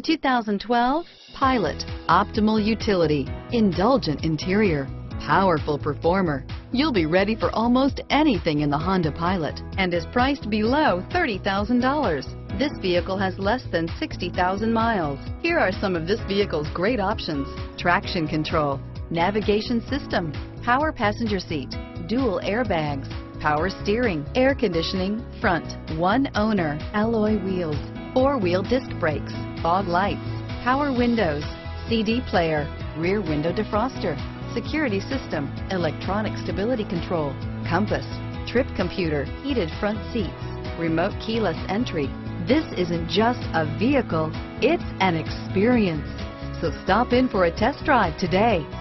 The 2012 Pilot. Optimal utility, indulgent interior, powerful performer. You'll be ready for almost anything in the Honda Pilot and is priced below $30,000. This vehicle has less than 60,000 miles. Here are some of this vehicle's great options: traction control, navigation system, power passenger seat, dual airbags, power steering, air conditioning, front, one owner, alloy wheels, four-wheel disc brakes, fog lights, power windows, CD player, rear window defroster, security system, electronic stability control, compass, trip computer, heated front seats, remote keyless entry. This isn't just a vehicle, it's an experience. So stop in for a test drive today.